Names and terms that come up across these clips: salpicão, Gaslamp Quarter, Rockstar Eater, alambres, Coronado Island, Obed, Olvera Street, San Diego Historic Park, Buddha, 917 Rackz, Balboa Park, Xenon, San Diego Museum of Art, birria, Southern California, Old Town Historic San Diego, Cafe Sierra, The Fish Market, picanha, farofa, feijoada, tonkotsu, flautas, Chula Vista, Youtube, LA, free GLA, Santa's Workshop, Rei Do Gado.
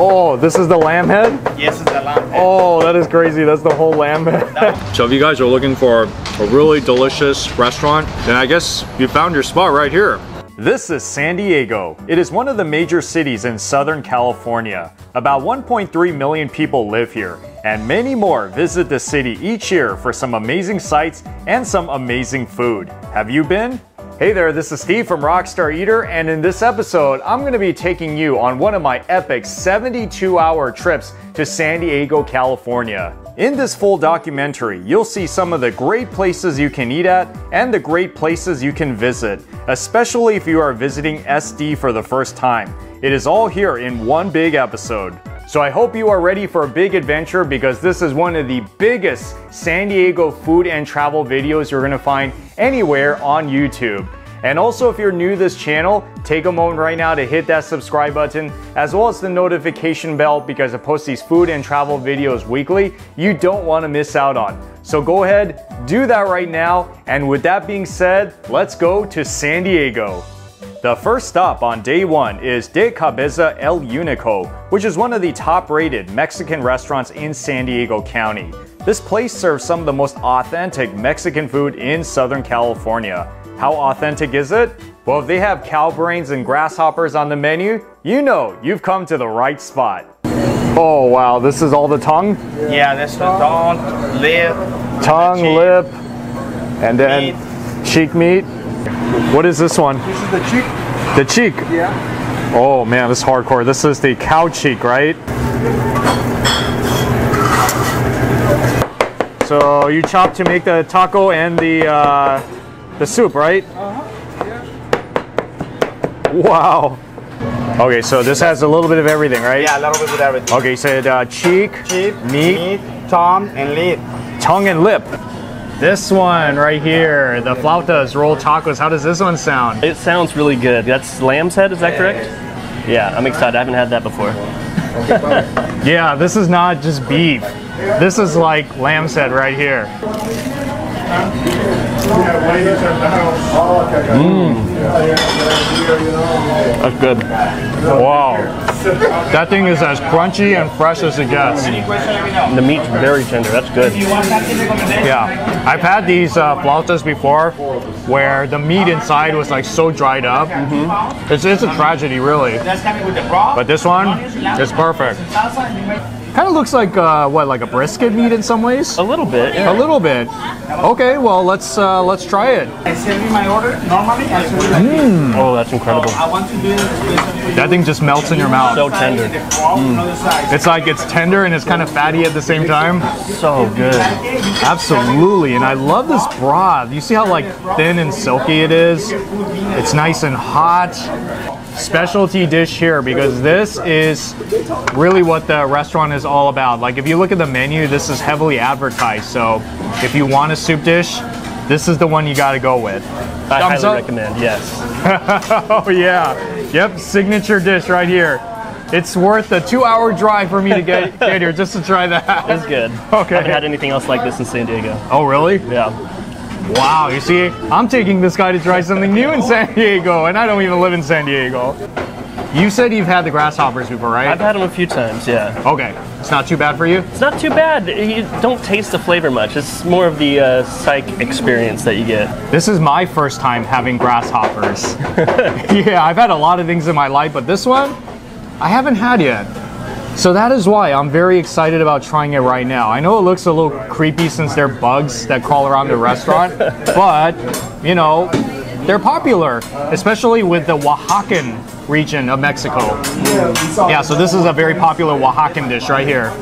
Oh, this is the lamb head? Yes, it's the lamb head. Oh, that is crazy. That's the whole lamb head. So if you guys are looking for a really delicious restaurant, then I guess you found your spot right here. This is San Diego. It is one of the major cities in Southern California. About 1.3 million people live here, and many more visit the city each year for some amazing sights and some amazing food. Have you been? Hey there, this is Steve from Rockstar Eater, and in this episode, I'm going to be taking you on one of my epic 72-hour trips to San Diego, California. In this full documentary, you'll see some of the great places you can eat at and the great places you can visit, especially if you are visiting SD for the first time. It is all here in one big episode. So I hope you are ready for a big adventure, because this is one of the biggest San Diego food and travel videos you're gonna find anywhere on YouTube. And also, if you're new to this channel, take a moment right now to hit that subscribe button as well as the notification bell, because I post these food and travel videos weekly you don't wanna miss out on. So go ahead, do that right now. And with that being said, let's go to San Diego. The first stop on day one is De Cabeza El Unico, which is one of the top-rated Mexican restaurants in San Diego County. This place serves some of the most authentic Mexican food in Southern California. How authentic is it? Well, if they have cow brains and grasshoppers on the menu, you know you've come to the right spot. Oh wow, this is all the tongue? Yeah, that's the tongue, lip, tongue, lip, and then meat. Cheek meat. What is this one? This is the cheek. The cheek? Yeah. Oh man, this is hardcore. This is the cow cheek, right? So you chop to make the taco and the soup, right? Uh-huh, yeah. Wow. Okay, so this has a little bit of everything, right? Yeah, a little bit of everything. Okay, you said cheek, meat, tongue, and lip. Tongue and lip. This one right here, the flautas, rolled tacos. How does this one sound? It sounds really good. That's lamb's head, is that correct? Yeah, I'm excited. I haven't had that before. Yeah, this is not just beef. This is like lamb's head right here. That's good. Wow. That thing is as crunchy and fresh as it gets. The meat's very tender. That's good. Yeah, I've had these flautas before, where the meat inside was like so dried up. Mm-hmm. It's a tragedy, really. But this one is perfect. Kind of looks like what, like a brisket meat in some ways? A little bit. Yeah. A little bit. Okay, well let's try it. I send you my order normally. Oh, that's incredible. That thing just melts in your mouth. So tender. Mm. It's like it's tender and it's kind of fatty at the same time. So good. Absolutely, and I love this broth. You see how like thin and silky it is? It's nice and hot. Specialty dish here, because this is really what the restaurant is all about. Like if you look at the menu, this is heavily advertised, so if you want a soup dish, this is the one you got to go with. I highly recommend. Yes. Oh yeah, yep, signature dish right here. It's worth a 2-hour drive for me to get here just to try that. It's good. Okay, I haven't had anything else like this in San Diego. Oh really? Yeah. Wow, you see, I'm taking this guy to try something new in San Diego, and I don't even live in San Diego. You said you've had the grasshoppers before, right? I've had them a few times, yeah. Okay, it's not too bad for you? It's not too bad. You don't taste the flavor much. It's more of the psych experience that you get. This is my first time having grasshoppers. Yeah, I've had a lot of things in my life, but this one, I haven't had yet. So that is why I'm very excited about trying it right now. I know it looks a little creepy since they're bugs that crawl around the restaurant, but you know, they're popular, especially with the Oaxacan region of Mexico. Yeah, so this is a very popular Oaxacan dish right here.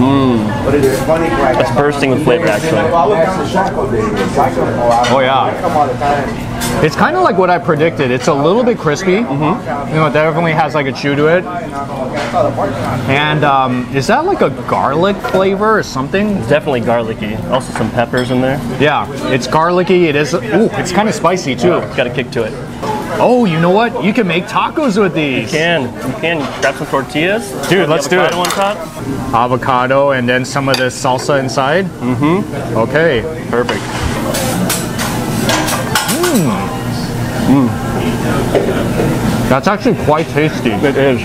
Mm. It's bursting with flavor, actually. Oh yeah. It's kind of like what I predicted. It's a little bit crispy. Mm-hmm. You know, it definitely has like a chew to it. And is that like a garlic flavor or something? It's definitely garlicky. Also some peppers in there. Yeah, it's garlicky. It is. Ooh, it's kind of spicy too. Yeah, it's got a kick to it. Oh, you know what? You can make tacos with these. You can. You can grab some tortillas. Dude, let's do it. Avocado on top. Avocado and then some of this salsa inside. Mm-hmm. Okay. Perfect. Mm. That's actually quite tasty. It is.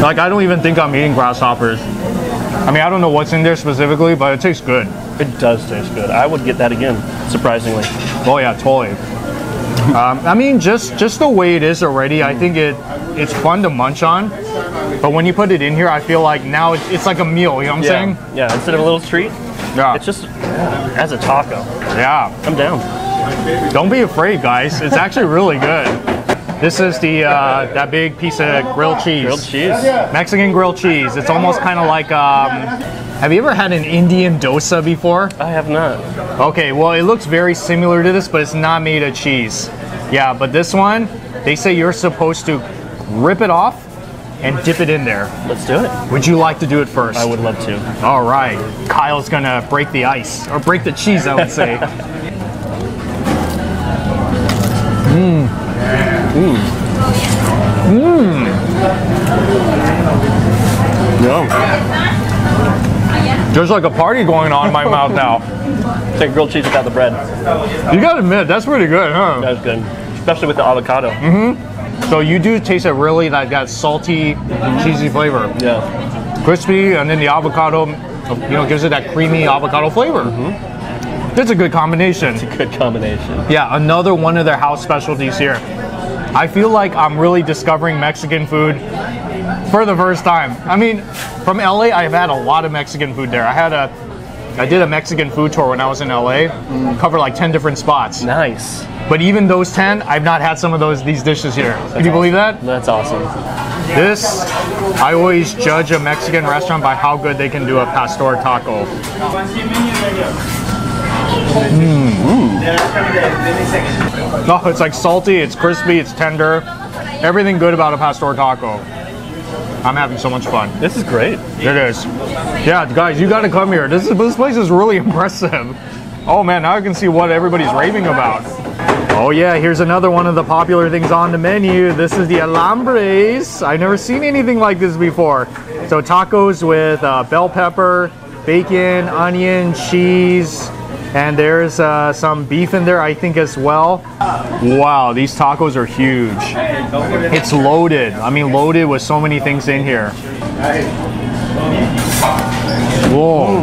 Like, I don't even think I'm eating grasshoppers. I mean, I don't know what's in there specifically, but it tastes good. It does taste good. I would get that again, surprisingly. Oh yeah, totally. I mean, just the way it is already, I think it's fun to munch on. But when you put it in here, I feel like now it's like a meal, you know what I'm saying? Yeah, instead of a little treat, it's just as a taco. Yeah. I'm down. Don't be afraid, guys. It's actually really good. This is the that big piece of grilled cheese. Grilled cheese. Mexican grilled cheese. It's almost kind of like, have you ever had an Indian dosa before? I have not. Okay, well, it looks very similar to this, but it's not made of cheese. Yeah, but this one, they say you're supposed to rip it off and dip it in there. Let's do it. Would you like to do it first? I would love to. All right. Kyle's gonna break the ice, or break the cheese, I would say. Mmm. Mmm. Mmm. Yum. There's like a party going on in my mouth now. It's like grilled cheese without the bread. You gotta admit, that's pretty good, huh? That's good. Especially with the avocado. Mm-hmm. So you do taste it really like that salty, cheesy flavor. Yeah. Crispy, and then the avocado, you know, gives it that creamy avocado flavor. Mm-hmm. It's a good combination. It's a good combination. Yeah, another one of their house specialties here. I feel like I'm really discovering Mexican food for the first time. I mean, from LA, I've had a lot of Mexican food there. I did a Mexican food tour when I was in LA, covered like 10 different spots. Nice. But even those 10, I've not had some of these dishes here. Can you believe that? That's awesome. This, I always judge a Mexican restaurant by how good they can do a pastor taco. Mm. Oh, it's like salty, it's crispy, it's tender. Everything good about a pastor taco. I'm having so much fun. This is great. It is. Yeah, guys, you gotta come here. This place is really impressive. Oh man, now I can see what everybody's raving about. Oh yeah, here's another one of the popular things on the menu. This is the alambres. I've never seen anything like this before. So tacos with bell pepper, bacon, onion, cheese, and there's some beef in there, I think, as well. Wow, these tacos are huge. It's loaded. I mean, loaded with so many things in here. Whoa.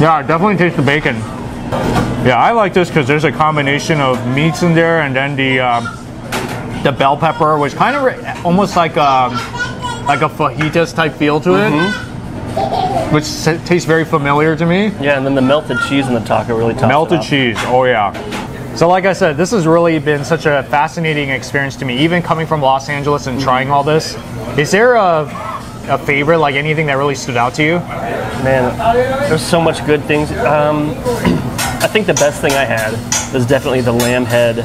Yeah, I definitely taste the bacon. Yeah, I like this because there's a combination of meats in there, and then the bell pepper, which kind of almost like a fajitas type feel to it. Which tastes very familiar to me. Yeah, and then the melted cheese in the taco really tops it up. Melted cheese, oh yeah. So like I said, this has really been such a fascinating experience to me, even coming from Los Angeles and trying all this. Is there a favorite, like anything that really stood out to you? Man, there's so much good things. I think the best thing I had was definitely the lamb head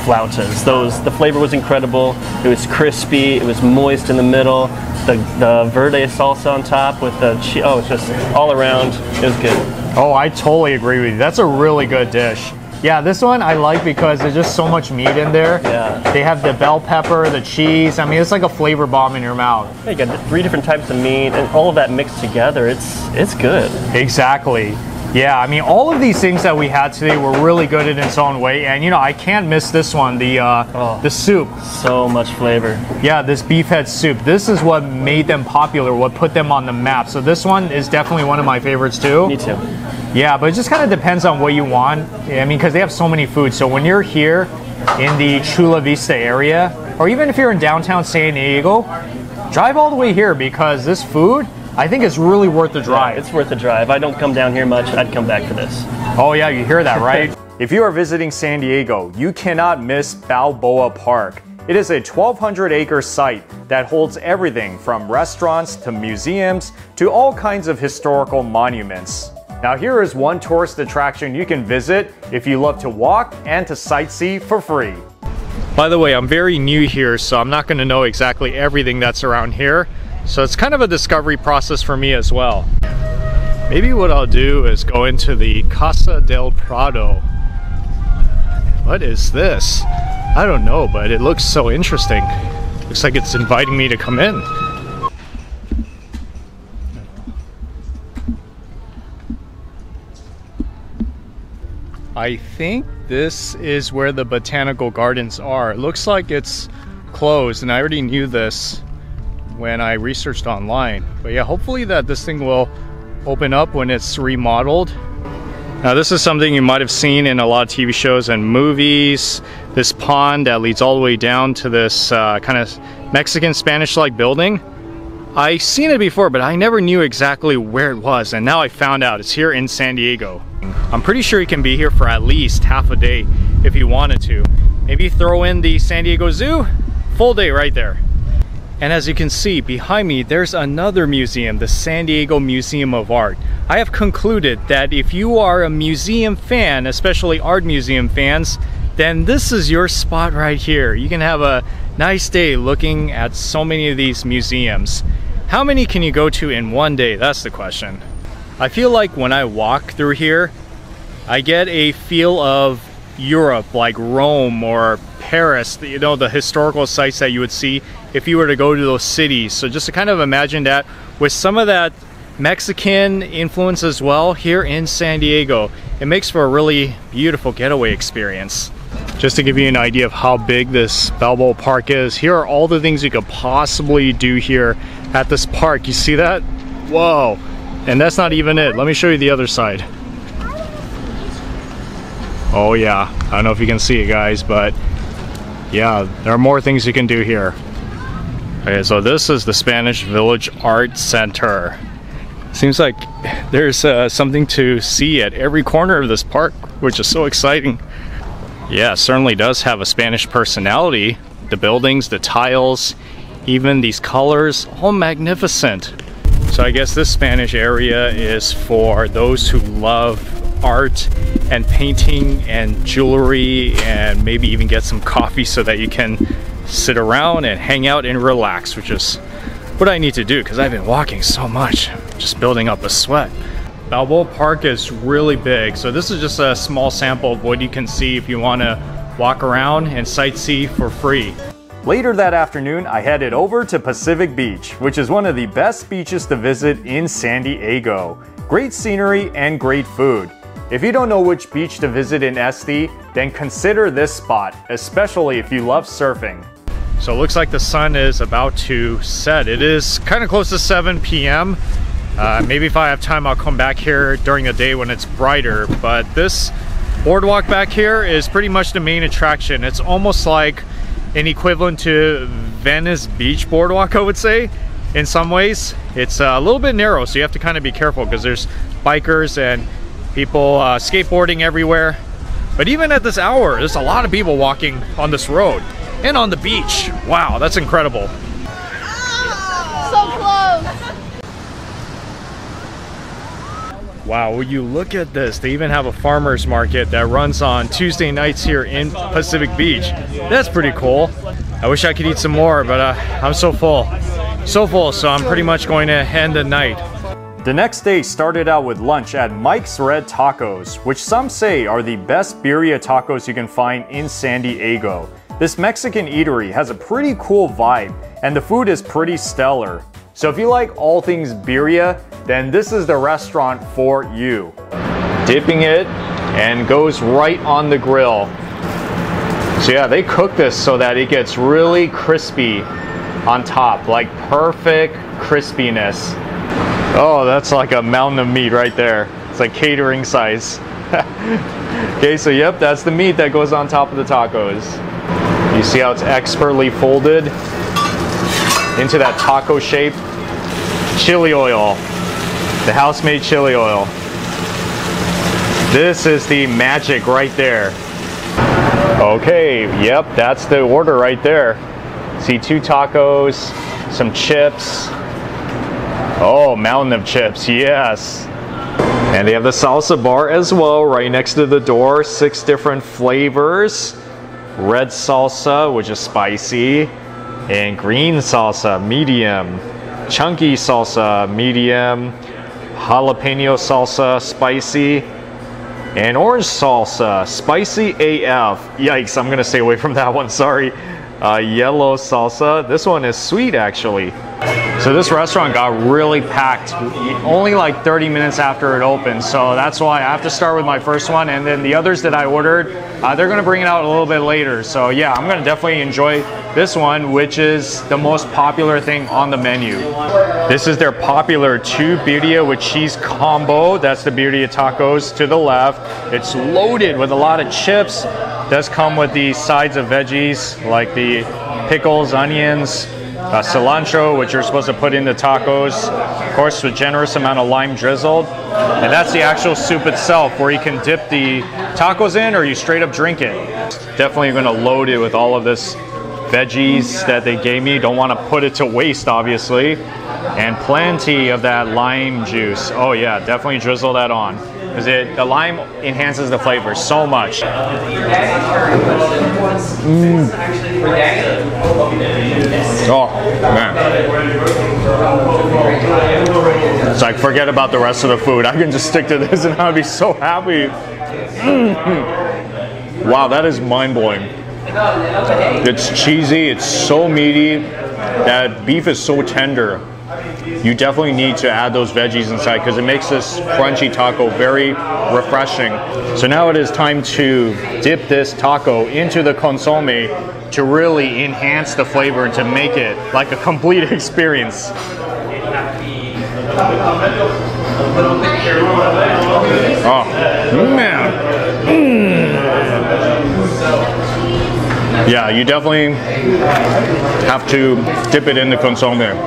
flautas. The flavor was incredible. It was crispy. It was moist in the middle. The verde salsa on top with the cheese. Oh, it's just all around. It was good. Oh, I totally agree with you. That's a really good dish. Yeah, this one I like because there's just so much meat in there. Yeah. They have the bell pepper, the cheese. I mean, it's like a flavor bomb in your mouth. Yeah, you got 3 different types of meat and all of that mixed together. It's good. Exactly. Yeah, I mean, all of these things that we had today were really good in its own way, and you know, I can't miss this one, the soup. So much flavor. Yeah, this beef head soup. This is what made them popular, what put them on the map. So this one is definitely one of my favorites too. Me too. Yeah, but it just kind of depends on what you want. I mean, because they have so many foods. So when you're here in the Chula Vista area, or even if you're in downtown San Diego, drive all the way here because this food, I think it's really worth the drive. Yeah, it's worth the drive. I don't come down here much. I'd come back for this. Oh yeah, you hear that, right? If you are visiting San Diego, you cannot miss Balboa Park. It is a 1,200-acre site that holds everything from restaurants to museums to all kinds of historical monuments. Now here is one tourist attraction you can visit if you love to walk and to sightsee for free. By the way, I'm very new here, so I'm not going to know exactly everything that's around here. So it's kind of a discovery process for me as well. Maybe what I'll do is go into the Casa del Prado. What is this? I don't know, but it looks so interesting. Looks like it's inviting me to come in. I think this is where the botanical gardens are. It looks like it's closed, and I already knew this when I researched online. But yeah, hopefully that this thing will open up when it's remodeled. Now this is something you might have seen in a lot of TV shows and movies. This pond that leads all the way down to this kind of Mexican Spanish-like building. I've seen it before, but I never knew exactly where it was, and now I found out it's here in San Diego. I'm pretty sure you can be here for at least half a day if you wanted to. Maybe throw in the San Diego Zoo, full day right there. And as you can see behind me, there's another museum, the San Diego Museum of Art. I have concluded that if you are a museum fan, especially art museum fans, then this is your spot right here. You can have a nice day looking at so many of these museums. How many can you go to in one day? That's the question. I feel like when I walk through here, I get a feel of Europe, like Rome or Paris, you know, the historical sites that you would see if you were to go to those cities. So just to kind of imagine that with some of that Mexican influence as well here in San Diego, it makes for a really beautiful getaway experience. Just to give you an idea of how big this Balboa Park is, here are all the things you could possibly do here at this park. You see that? Whoa! And that's not even it. Let me show you the other side. Oh yeah, I don't know if you can see it guys, but yeah, there are more things you can do here. Okay, so this is the Spanish Village Art Center. Seems like there's something to see at every corner of this park, which is so exciting. Yeah, it certainly does have a Spanish personality. The buildings, the tiles, even these colors, all magnificent. So I guess this Spanish area is for those who love art and painting and jewelry, and maybe even get some coffee so that you can sit around and hang out and relax, which is what I need to do because I've been walking so much, just building up a sweat. Balboa Park is really big, so this is just a small sample of what you can see if you want to walk around and sightsee for free. Later that afternoon, I headed over to Pacific Beach, which is one of the best beaches to visit in San Diego. Great scenery and great food. If you don't know which beach to visit in SD, then consider this spot, especially if you love surfing. So it looks like the sun is about to set. It is kind of close to 7 p.m. Maybe if I have time, I'll come back here during the day when it's brighter. But this boardwalk back here is pretty much the main attraction. It's almost like an equivalent to Venice Beach Boardwalk, I would say. In some ways, it's a little bit narrow, so you have to kind of be careful because there's bikers and people skateboarding everywhere. But even at this hour, there's a lot of people walking on this road and on the beach. Wow, that's incredible. Oh, so close. Wow, will you look at this? They even have a farmer's market that runs on Tuesday nights here in Pacific Beach. That's pretty cool. I wish I could eat some more, but I'm so full, so I'm pretty much going to end the night. The next day started out with lunch at Mike's Red Tacos, which some say are the best birria tacos you can find in San Diego. This Mexican eatery has a pretty cool vibe, and the food is pretty stellar. So if you like all things birria, then this is the restaurant for you. Dipping it, and goes right on the grill. So yeah, they cook this so that it gets really crispy on top, like perfect crispiness. Oh, that's like a mountain of meat right there. It's like catering size. Okay, so yep, that's the meat that goes on top of the tacos. You see how it's expertly folded into that taco shape? Chili oil. The house-made chili oil. This is the magic right there. Okay, yep, that's the order right there. See, 2 tacos, some chips. Oh, mountain of chips, yes. And they have the salsa bar as well, right next to the door. 6 different flavors. Red salsa, which is spicy. And green salsa, medium. Chunky salsa, medium. Jalapeno salsa, spicy. And orange salsa, spicy AF. Yikes, I'm gonna stay away from that one, sorry. Yellow salsa, this one is sweet actually. So this restaurant got really packed only like 30 minutes after it opened. So that's why I have to start with my first one, and then the others that I ordered, they're gonna bring it out a little bit later. So yeah, I'm gonna definitely enjoy this one, which is the most popular thing on the menu. This is their popular two birria with cheese combo. That's the birria tacos to the left. It's loaded with a lot of chips. It does come with the sides of veggies like the pickles, onions, cilantro, which you're supposed to put in the tacos, of course with generous amount of lime drizzled. And that's the actual soup itself, where you can dip the tacos in or you straight up drink it. Definitely going to load it with all of this veggies that they gave me. Don't want to put it to waste, obviously. And plenty of that lime juice. Oh yeah, definitely drizzle that on, because the lime enhances the flavor so much. Oh man, it's like forget about the rest of the food, I can just stick to this and I'll be so happy. Wow, that is mind-blowing. It's cheesy, it's so meaty, that beef is so tender. You definitely need to add those veggies inside because it makes this crunchy taco very refreshing. So now it is time to dip this taco into the consomme to really enhance the flavor and to make it like a complete experience. Oh man. Yeah, you definitely have to dip it in the consomme.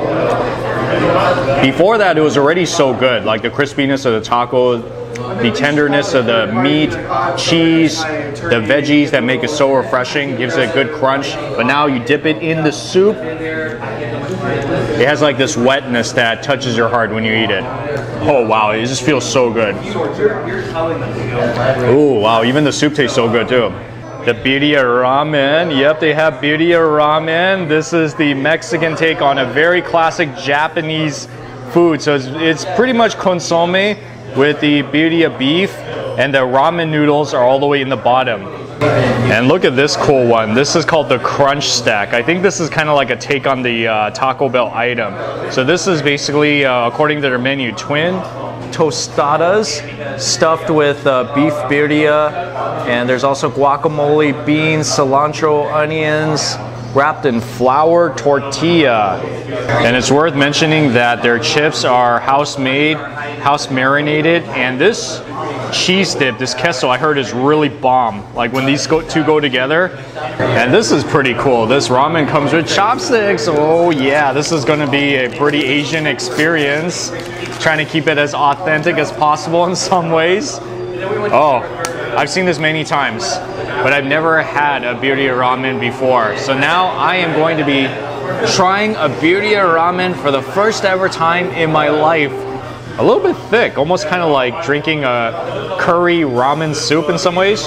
Before that, it was already so good. Like the crispiness of the taco, the tenderness of the meat, cheese, the veggies that make it so refreshing, gives it a good crunch. But now you dip it in the soup. It has like this wetness that touches your heart when you eat it. Oh wow, it just feels so good. Ooh, wow, even the soup tastes so good too. The birria ramen. Yep, they have birria ramen. This is the Mexican take on a very classic Japanese food. So it's pretty much consomme with the birria beef, and the ramen noodles are all the way in the bottom. And look at this cool one. This is called the crunch stack. I think this is kind of like a take on the Taco Bell item. So this is basically, according to their menu, twin tostadas stuffed with beef birria, and there's also guacamole, beans, cilantro, onions, wrapped in flour tortilla. And it's worth mentioning that their chips are house-made, house-marinated, and this cheese dip, this queso, I heard is really bomb. Like when these two go together. And this is pretty cool. This ramen comes with chopsticks. Oh yeah, this is gonna be a pretty Asian experience. Trying to keep it as authentic as possible in some ways. Oh, I've seen this many times, but I've never had a birria ramen before. So now I am going to be trying a birria ramen for the first ever time in my life. A little bit thick, almost kind of like drinking a curry ramen soup in some ways.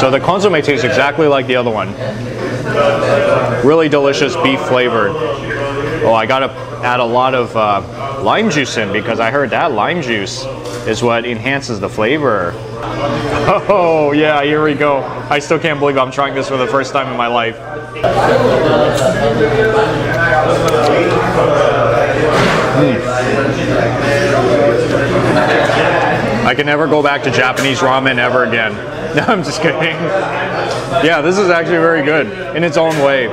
So the consomme tastes exactly like the other one. Really delicious beef flavored. Oh, I gotta add a lot of lime juice in, because I heard that lime juice is what enhances the flavor. Oh yeah, here we go. I still can't believe I'm trying this for the first time in my life. I can never go back to Japanese ramen ever again. No, I'm just kidding. Yeah, this is actually very good in its own way.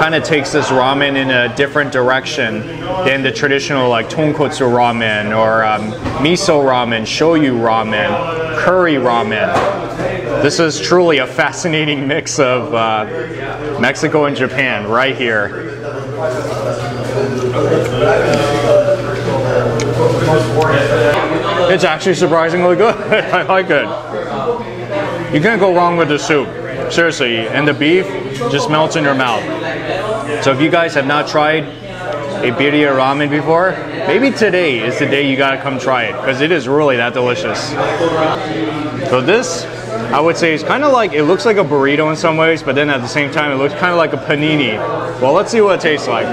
Kind of takes this ramen in a different direction than the traditional like tonkotsu ramen or miso ramen, shoyu ramen, curry ramen. This is truly a fascinating mix of Mexico and Japan right here. It's actually surprisingly good. I like it. You can't go wrong with the soup. Seriously, and the beef just melts in your mouth. So if you guys have not tried a birria ramen before, maybe today is the day you gotta come try it, because it is really that delicious. So this, I would say, is kind of like, it looks like a burrito in some ways, but then at the same time, it looks kind of like a panini. Well, let's see what it tastes like.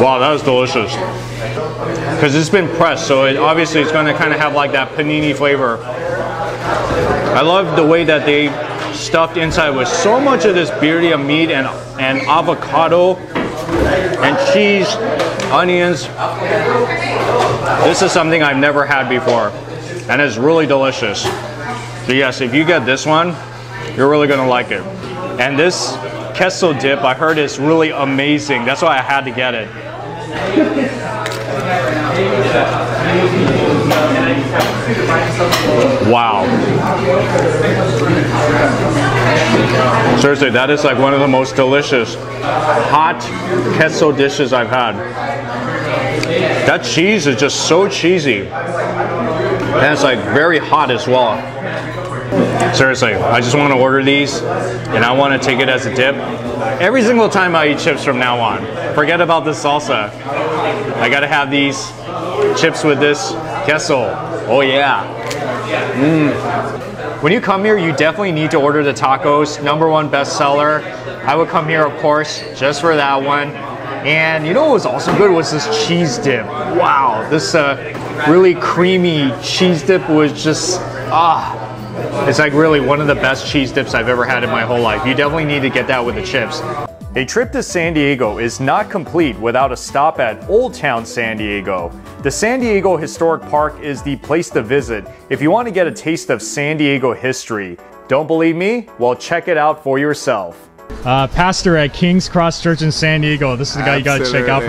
Wow, that was delicious. Because it's been pressed, so it obviously it's going to kind of have like that panini flavor. I love the way that they stuffed inside with so much of this birria meat and avocado and cheese, onions. This is something I've never had before, and it's really delicious. So yes, if you get this one, you're really going to like it. And this queso dip, I heard, is really amazing. That's why I had to get it. Wow. Seriously, that is like one of the most delicious hot queso dishes I've had. That cheese is just so cheesy. And it's like very hot as well. Seriously, I just want to order these and I want to take it as a dip. Every single time I eat chips from now on, forget about the salsa. I gotta have these chips with this queso. Oh yeah. Mm. When you come here, you definitely need to order the tacos. #1 bestseller. I would come here, of course, just for that one. And you know what was also good was this cheese dip. Wow, this really creamy cheese dip was just, it's like really one of the best cheese dips I've ever had in my whole life. You definitely need to get that with the chips. A trip to San Diego is not complete without a stop at Old Town San Diego. The San Diego Historic Park is the place to visit if you want to get a taste of San Diego history. Don't believe me? Well, check it out for yourself. Pastor at King's Cross Church in San Diego. This is the guy you got to check out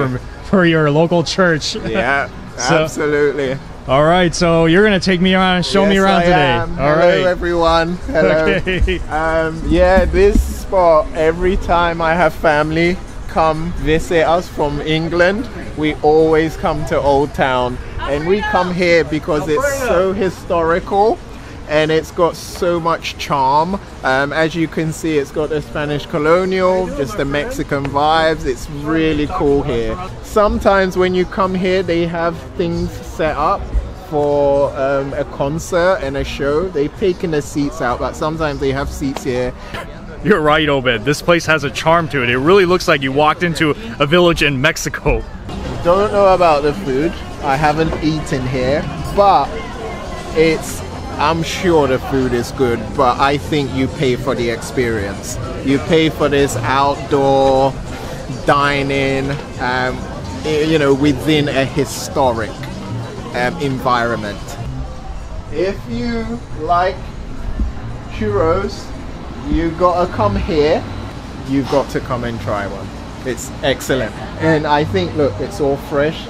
for your local church. Yeah, so, absolutely. All right, so you're going to take me around and show me around today. Hello, everyone. Hello. Okay. Yeah, this spot, every time I have family come visit us from England, we always come to Old Town. And we come here because it's so historical and it's got so much charm. As you can see, it's got the Spanish colonial, just the Mexican vibes. It's really cool here. Sometimes when you come here, they have things set up for a concert and a show. They've taken the seats out, but sometimes they have seats here. You're right, Obed. This place has a charm to it. It really looks like you walked into a village in Mexico. Don't know about the food. I haven't eaten here, but I'm sure the food is good, but I think you pay for the experience. You pay for this outdoor dining, you know, within a historic environment. If you like churros, you gotta come here. You've got to come and try one. It's excellent. And I think, look, it's all fresh.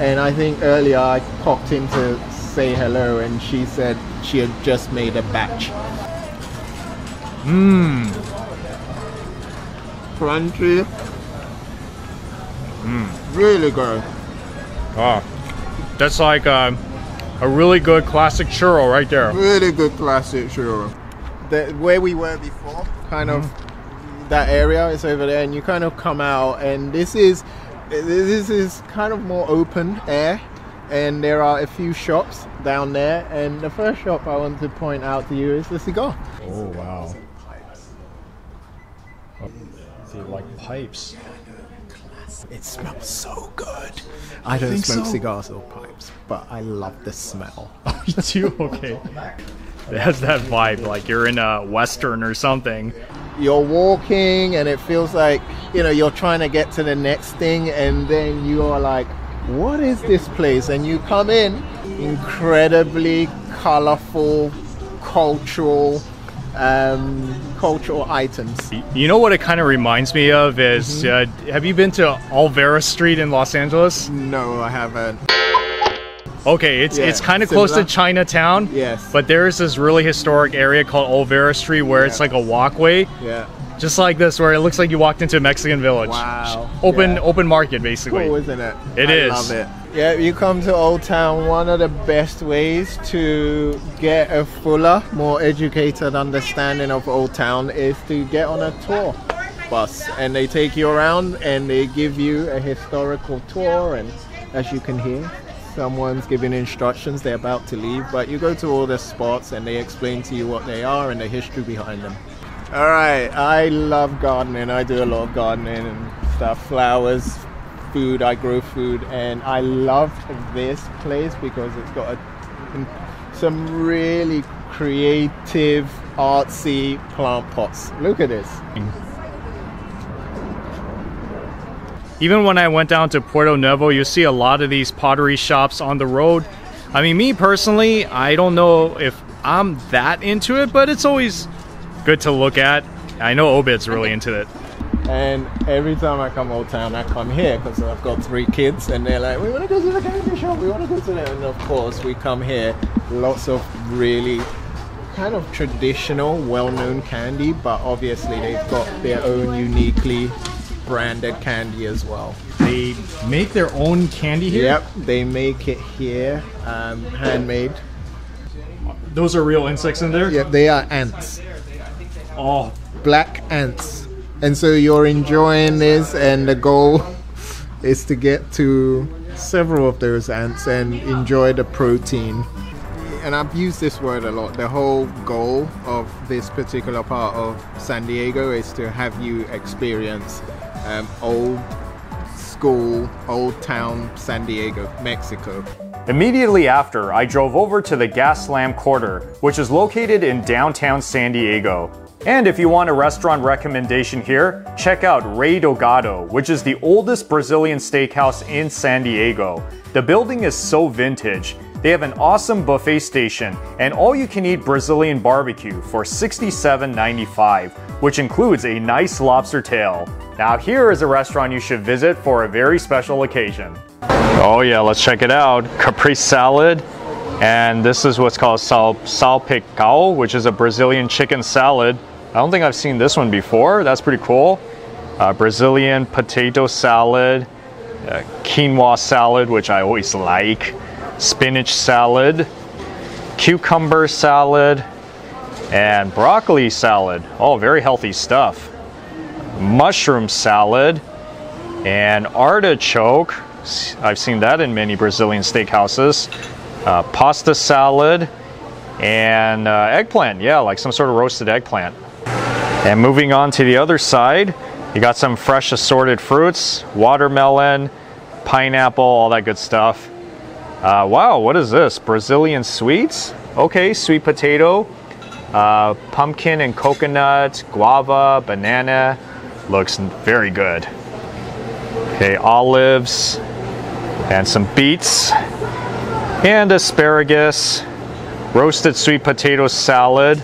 And I think earlier I popped in to say hello and she said she had just made a batch. Mmm. Crunchy. Mmm. Really good. Ah, that's like a really good classic churro right there. Really good classic churro. Where we were before, kind of that area is over there, and you kind of come out, and this is kind of more open air, and there are a few shops down there, and the first shop I want to point out to you is the cigar. Oh wow! Oh, they like pipes. It smells so good. I don't smoke cigars or pipes, but I love the smell. Oh, you do? Okay. It has that vibe, like you're in a Western or something. You're walking and it feels like, you know, you're trying to get to the next thing, and then you are like, what is this place? And you come in, incredibly colorful, cultural, cultural items. You know what it kind of reminds me of is, have you been to Olvera Street in Los Angeles? No, I haven't. Okay, it's kind of close to Chinatown. Yes. But there is this really historic area called Olvera Street where it's like a walkway. Yeah. Just like this, where it looks like you walked into a Mexican village. Wow. Open market, basically. Cool, isn't it? I love it. Yeah, you come to Old Town, one of the best ways to get a fuller, more educated understanding of Old Town is to get on a tour bus. And they take you around and they give you a historical tour, and as you can hear, someone's giving instructions, they're about to leave, but you go to all the spots and they explain to you what they are and the history behind them. All right, I love gardening. I do a lot of gardening and stuff, flowers, food, I grow food, and I loved this place because it's got some really creative, artsy plant pots. Look at this. Even when I went down to Puerto Nuevo, you see a lot of these pottery shops on the road. I mean, me personally, I don't know if I'm that into it, but it's always good to look at. I know Obed's really into it. And every time I come Old Town, I come here because I've got three kids and they're like, we want to go to the candy shop, we want to go to that. And of course, we come here, lots of really kind of traditional, well-known candy, but obviously they've got their own uniquely branded candy as well. They make their own candy here? Yep, they make it here, handmade. Those are real insects in there? Yep, they are ants. Oh, black ants. And so you're enjoying this, and the goal is to get to several of those ants and enjoy the protein. And I've used this word a lot. The whole goal of this particular part of San Diego is to have you experience old school, old town San Diego, Mexico. Immediately after, I drove over to the Gaslamp Quarter, which is located in downtown San Diego. And if you want a restaurant recommendation here, check out Rei Do Gado, which is the oldest Brazilian steakhouse in San Diego. The building is so vintage. They have an awesome buffet station and all-you-can-eat Brazilian barbecue for $67.95, which includes a nice lobster tail. Now here is a restaurant you should visit for a very special occasion. Oh yeah, let's check it out. Capri salad. And this is what's called salpicão, which is a Brazilian chicken salad. I don't think I've seen this one before. That's pretty cool. Brazilian potato salad, quinoa salad, which I always like, spinach salad, cucumber salad, and broccoli salad. All very healthy stuff. Mushroom salad and artichoke. I've seen that in many Brazilian steakhouses. Pasta salad and eggplant. Yeah, like some sort of roasted eggplant. And moving on to the other side, you got some fresh assorted fruits, watermelon, pineapple, all that good stuff. Wow, what is this? Brazilian sweets? Okay, sweet potato, pumpkin and coconut, guava, banana. Looks very good. Okay, olives and some beets and asparagus, roasted sweet potato salad,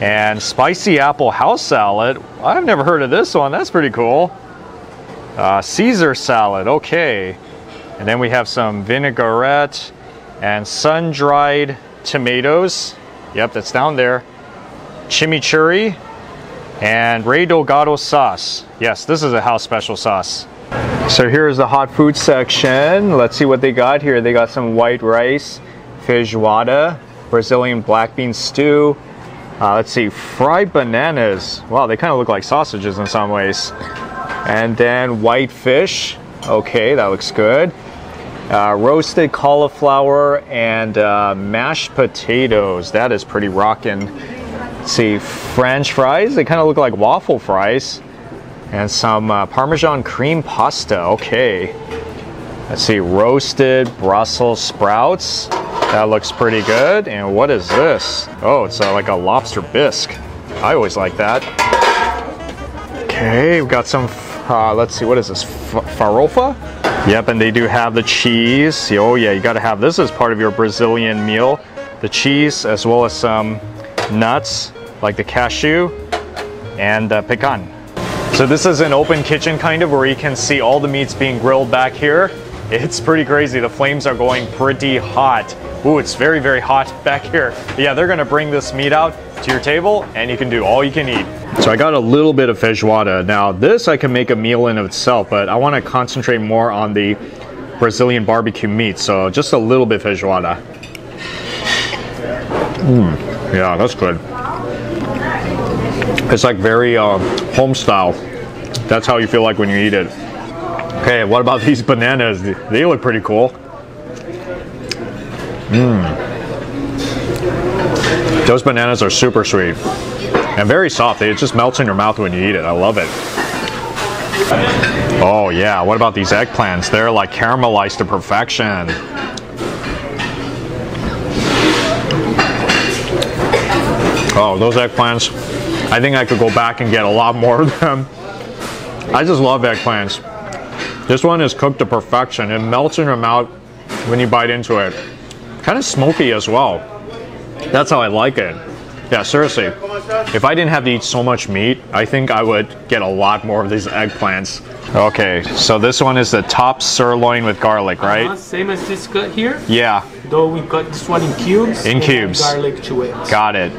and spicy apple house salad. I've never heard of this one. That's pretty cool. Caesar salad. Okay. And then we have some vinaigrette and sun-dried tomatoes. Yep, that's down there. Chimichurri and Rei Do Gado sauce. Yes, this is a house special sauce. So here's the hot food section. Let's see what they got here. They got some white rice, feijoada, Brazilian black bean stew. Let's see, fried bananas. Wow, they kind of look like sausages in some ways. And then white fish. Okay, that looks good. Roasted cauliflower and mashed potatoes. That is pretty rockin'. Let's see, French fries. They kind of look like waffle fries. And some Parmesan cream pasta. Okay. Let's see, roasted Brussels sprouts. That looks pretty good. And what is this? Oh, it's like a lobster bisque. I always like that. Okay, we've got some, let's see, what is this? Farofa? Yep, and they do have the cheese. Oh yeah, you gotta have this as part of your Brazilian meal. The cheese, as well as some nuts, like the cashew and the pecan. So this is an open kitchen kind of, where you can see all the meats being grilled back here. It's pretty crazy, the flames are going pretty hot. Ooh, it's very, very hot back here. But yeah, they're gonna bring this meat out to your table and you can do all you can eat. So I got a little bit of feijoada. Now this I can make a meal in of itself, but I want to concentrate more on the Brazilian barbecue meat. So just a little bit feijoada. Yeah, that's good. It's like very home style. That's how you feel like when you eat it. Okay, what about these bananas? They look pretty cool. Those bananas are super sweet and very soft. It just melts in your mouth when you eat it. I love it. Oh yeah, what about these eggplants? They're like caramelized to perfection. Oh, those eggplants. I think I could go back and get a lot more of them. I just love eggplants. This one is cooked to perfection. It melts in your mouth when you bite into it. Kind of smoky as well. That's how I like it. Yeah, seriously. If I didn't have to eat so much meat, I think I would get a lot more of these eggplants. Okay, so this one is the top sirloin with garlic, right? Same as this cut here. Yeah. Though we cut this one in cubes. In cubes. Garlic to it. Got it.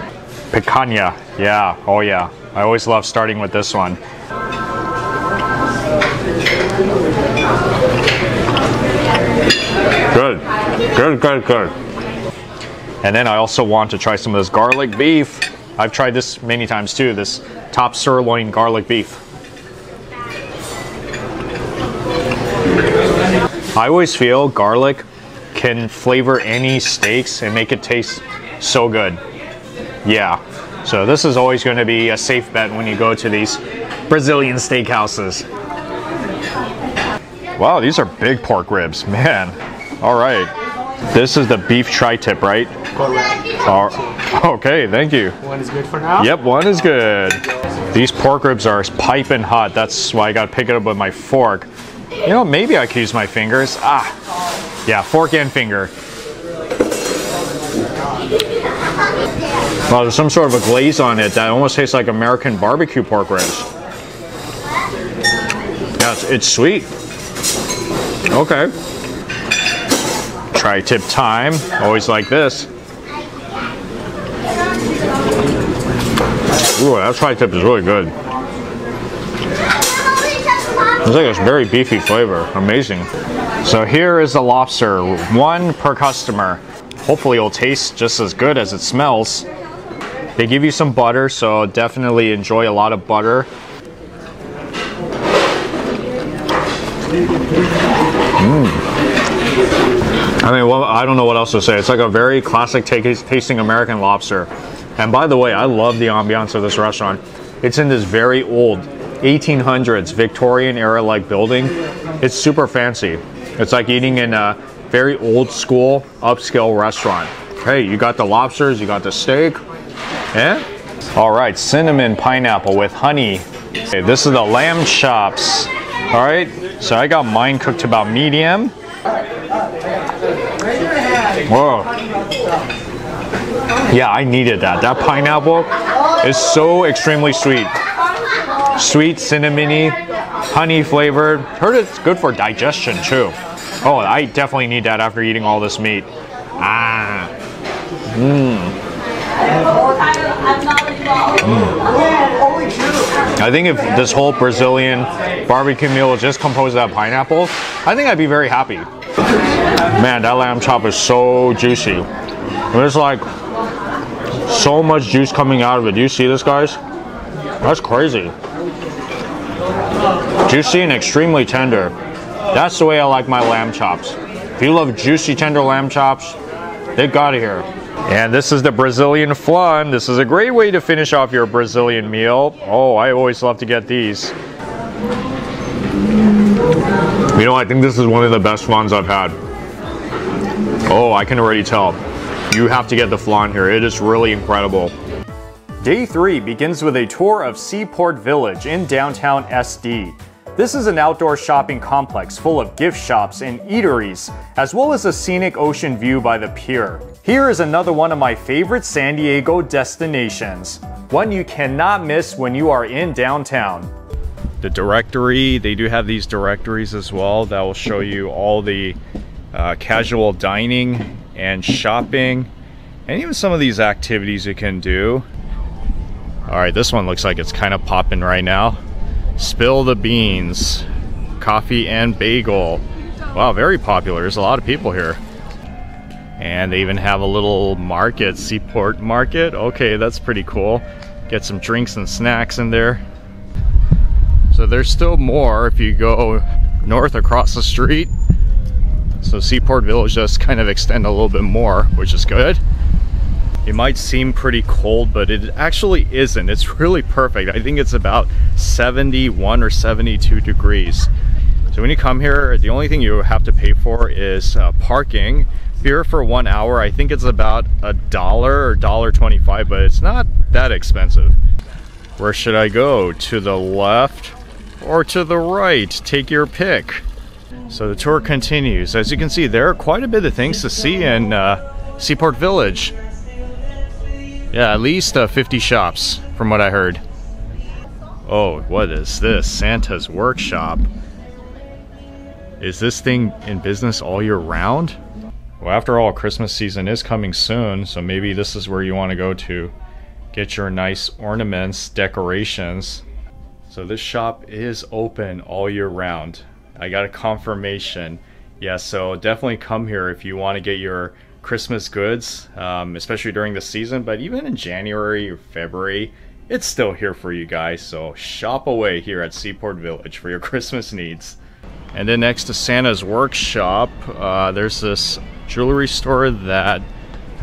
Picanha. Yeah. Oh yeah. I always love starting with this one. Good. Good, good, good. And then I also want to try some of this garlic beef. I've tried this many times too, this top sirloin garlic beef. I always feel garlic can flavor any steaks and make it taste so good. Yeah, so this is always going to be a safe bet when you go to these Brazilian steakhouses. Wow, these are big pork ribs, man. All right. This is the beef tri-tip, right? Correct. Okay, thank you. One is good for now? Yep, one is good. These pork ribs are piping hot. That's why I got to pick it up with my fork. You know, maybe I could use my fingers. Ah, yeah, fork and finger. Well, there's some sort of a glaze on it that almost tastes like American barbecue pork ribs. Yeah, it's sweet. Okay. Tri-tip time, always like this. Ooh, that tri-tip is really good. It's like it's very beefy flavor, amazing. So here is the lobster, one per customer. Hopefully it'll taste just as good as it smells. They give you some butter, so definitely enjoy a lot of butter. I mean, well, I don't know what else to say. It's like a very classic tasting American lobster. And by the way, I love the ambiance of this restaurant. It's in this very old 1800s Victorian era like building. It's super fancy. It's like eating in a very old school upscale restaurant. Hey, you got the lobsters, you got the steak. Eh? All right, cinnamon pineapple with honey. Okay, this is the lamb chops. All right, so I got mine cooked about medium. Whoa. Yeah, I needed that. That pineapple is so extremely sweet. Sweet, cinnamony, honey flavored. Heard it's good for digestion too. Oh, I definitely need that after eating all this meat. Ah. I think if this whole Brazilian barbecue meal was just composed of that pineapple, I think I'd be very happy. Man, that lamb chop is so juicy. There's like so much juice coming out of it. Do you see this, guys? That's crazy. Juicy and extremely tender. That's the way I like my lamb chops. If you love juicy, tender lamb chops, they got it here. And this is the Brazilian flan. This is a great way to finish off your Brazilian meal. Oh, I always love to get these. You know, I think this is one of the best flans I've had. Oh, I can already tell. You have to get the flan here. It is really incredible. Day 3 begins with a tour of Seaport Village in downtown SD. This is an outdoor shopping complex full of gift shops and eateries, as well as a scenic ocean view by the pier. Here is another one of my favorite San Diego destinations, one you cannot miss when you are in downtown. The directory, they do have these directories as well that will show you all the casual dining and shopping and even some of these activities you can do. All right, this one looks like it's kind of popping right now. Spill the Beans, coffee and bagel. Wow, very popular. There's a lot of people here. And they even have a little market, Seaport Market. Okay, that's pretty cool. Get some drinks and snacks in there. So there's still more if you go north across the street. So Seaport Village does kind of extend a little bit more, which is good. It might seem pretty cold, but it actually isn't. It's really perfect. I think it's about 71 or 72 degrees. So when you come here, the only thing you have to pay for is parking. Beer for 1 hour, I think it's about $1 or $1.25, but it's not that expensive. Where should I go? To the left or to the right? Take your pick. So the tour continues. As you can see, there are quite a bit of things to see in Seaport Village. Yeah, at least 50 shops, from what I heard. Oh, what is this? Santa's Workshop. Is this thing in business all year round? Well, after all, Christmas season is coming soon, so maybe this is where you want to go to get your nice ornaments, decorations. So this shop is open all year round. I got a confirmation. Yeah, so definitely come here if you want to get your Christmas goods, especially during the season, but even in January or February, it's still here for you guys. So shop away here at Seaport Village for your Christmas needs. And then next to Santa's Workshop, there's this jewelry store that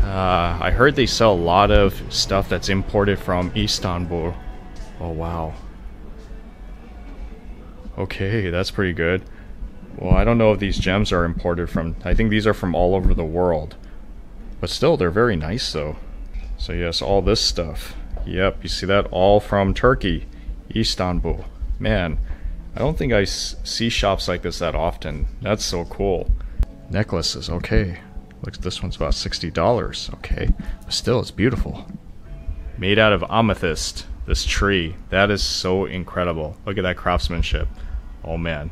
I heard they sell a lot of stuff that's imported from Istanbul. Oh wow. Okay, that's pretty good. Well, I don't know if these gems are imported from, I think these are from all over the world. But still, they're very nice though. So yes, all this stuff. Yep, you see that? All from Turkey, Istanbul. Man, I don't think I see shops like this that often. That's so cool. Necklaces, okay. Looks, this one's about $60, okay. But still, it's beautiful. Made out of amethyst, this tree. That is so incredible. Look at that craftsmanship. Oh man.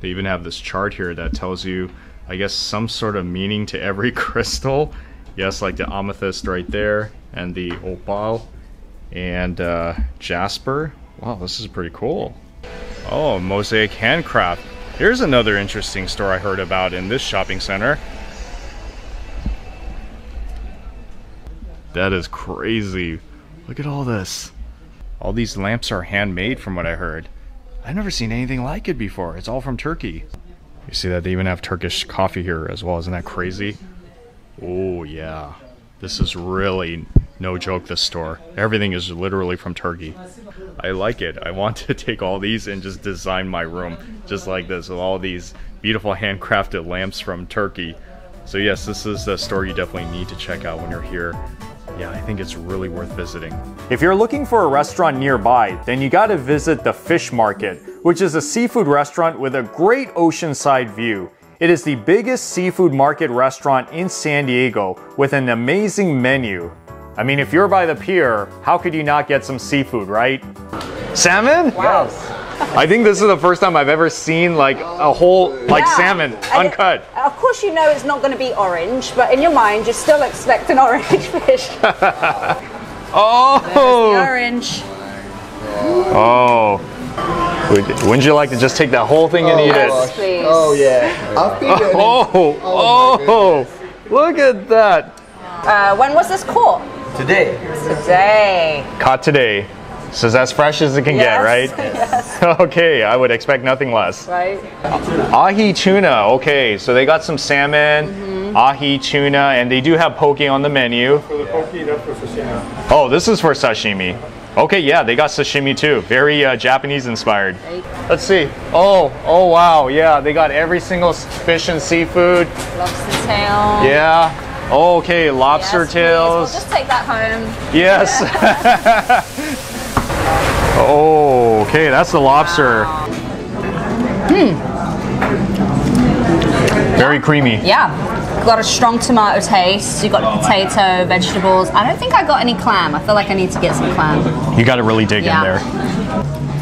They even have this chart here that tells you, I guess, some sort of meaning to every crystal. Yes, like the amethyst right there, and the opal, and jasper. Wow, this is pretty cool. Oh, mosaic handcraft. Here's another interesting store I heard about in this shopping center. That is crazy. Look at all this. All these lamps are handmade from what I heard. I've never seen anything like it before. It's all from Turkey. You see that they even have Turkish coffee here as well. Isn't that crazy? Oh yeah. This is really no joke, this store. Everything is literally from Turkey. I like it. I want to take all these and just design my room just like this with all these beautiful handcrafted lamps from Turkey. So yes, this is a store you definitely need to check out when you're here. Yeah, I think it's really worth visiting. If you're looking for a restaurant nearby, then you gotta visit The Fish Market, which is a seafood restaurant with a great oceanside view. It is the biggest seafood market restaurant in San Diego with an amazing menu. I mean, if you're by the pier, how could you not get some seafood, right? Salmon? Wow. Yes. I think this is the first time I've ever seen like a whole salmon uncut. Of course, you know it's not going to be orange, but in your mind, you still expect an orange fish. Oh! There's the orange. Oh! Wouldn't you like to just take that whole thing and eat it? Please. Oh yeah! I'll feed it. Oh! Look at that! When was this caught? Today. Today. Caught today. So it's as fresh as it can get, right? Yes. Okay, I would expect nothing less. Right. Ahi tuna. Okay, so they got some salmon, ahi tuna, and they do have poke on the menu. For the poke, that's for sashimi. Oh, this is for sashimi. Okay, yeah, they got sashimi too. Very Japanese inspired. Let's see. Oh wow, yeah, they got every single fish and seafood. Lobster tail. Yeah. Okay, lobster tails. We'll just take that home. Yes. Oh, okay, that's the lobster. Very creamy. Yeah, got a strong tomato taste. You got potato, vegetables. I don't think I got any clam. I feel like I need to get some clam. You got to really dig in there.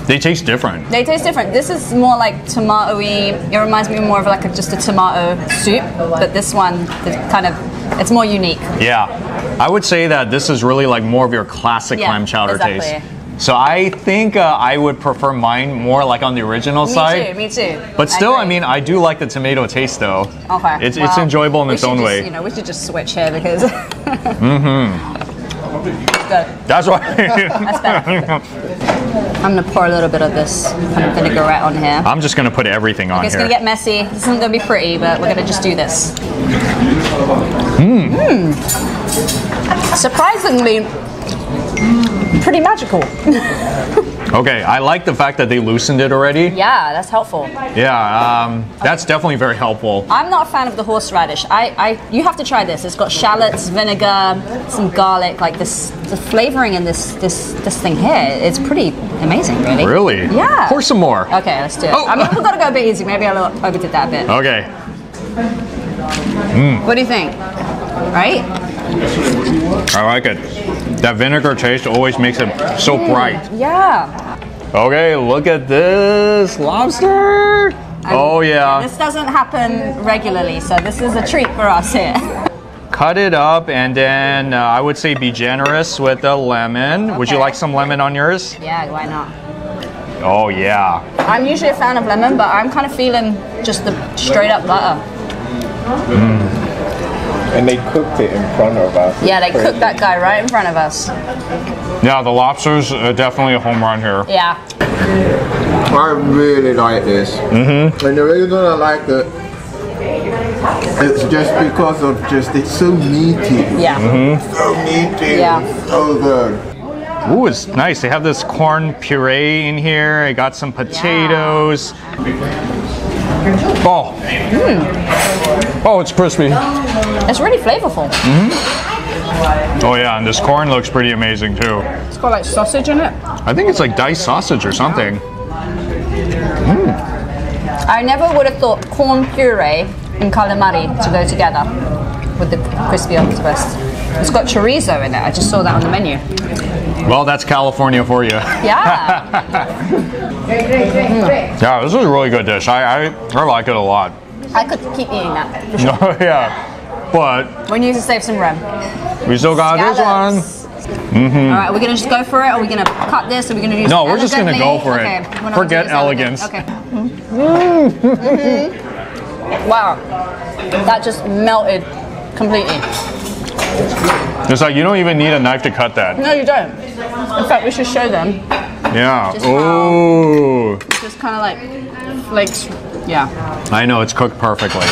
They taste different. They taste different. This is more like tomato-y. It reminds me more of like just a tomato soup, but this one is kind of, it's more unique. Yeah, I would say that this is really like more of your classic clam chowder taste. So I think I would prefer mine more like on the original side. Me too. But still, I mean, I do like the tomato taste though. Okay. It's enjoyable in its own way. You know, we should just switch here because. That's why. That's better. I'm gonna pour a little bit of this vinaigrette on here. I'm just gonna put everything on here. It's gonna get messy. This isn't gonna be pretty, but we're gonna just do this. surprisingly pretty magical. Okay, I like the fact that they loosened it already. Yeah, that's helpful. Yeah, that's definitely very helpful. I'm not a fan of the horseradish. You have to try this. It's got shallots, vinegar, some garlic. Like this, the flavoring in this thing here, it's pretty amazing, really. Really? Yeah. Pour some more. Okay, let's do it. Oh. I mean, we've got to go a bit easy. Maybe I overdid that a bit. Okay. Mm. What do you think? Right? I like it. That vinegar taste always makes it so bright. Yeah. Okay, look at this lobster. Oh yeah. This doesn't happen regularly, so this is a treat for us here. Cut it up, and then I would say be generous with the lemon. Okay. Would you like some lemon on yours? Yeah, why not? Oh yeah. I'm usually a fan of lemon, but I'm kind of feeling just the straight up butter. Mm. And they cooked it in front of us. Yeah, they cooked that guy right in front of us. Yeah, the lobster's definitely a home run here. Yeah. I really like this. Mm-hmm. And the reason I like it, it's just because of it's so meaty. Yeah. Mm-hmm. So meaty. Yeah. So good. Ooh, it's nice. They have this corn puree in here. I got some potatoes. Yeah. Oh. Mm. Oh, it's crispy. It's really flavorful. Mm-hmm. Oh yeah, and this corn looks pretty amazing too. It's got like sausage in it. I think it's like diced sausage or something. Mm. I never would have thought corn puree and calamari to go together with the crispy octopus. It's got chorizo in it. I just saw that on the menu. Well, that's California for you. Yeah. Mm. Yeah, this is a really good dish. I like it a lot. I could keep eating that. For sure. Oh, yeah. But we need to save some room. We still got this one. Mm-hmm. All right, we're going to just go for it? Or are we going to cut this? Or are we going to do something? No, we're just going to go for it. Okay. Forget elegance. Okay. Mm-hmm. Wow. That just melted completely. It's like you don't even need a knife to cut that. No, you don't. In fact, we should show them. Yeah. Oh. Just kind of like flakes. Yeah. I know, it's cooked perfectly.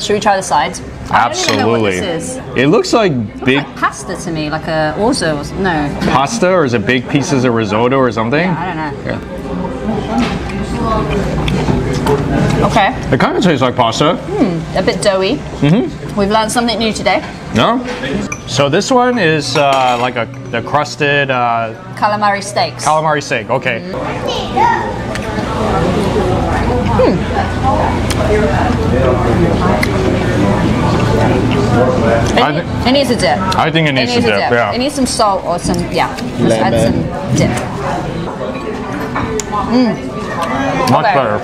Should we try the sides? Absolutely. I don't even know what this is. It looks like big like pasta to me, like a orzo. No. Pasta, or is it big pieces of risotto or something? Yeah, I don't know. Yeah. Okay. It kind of tastes like pasta. Mm, a bit doughy. Mm-hmm. We've learned something new today. No. So this one is like the crusted calamari steaks. Calamari steak. Okay. Mm. It needs a dip. I think it needs a dip. Yeah. It needs some salt or some Let's add some dip. Mm. Much better.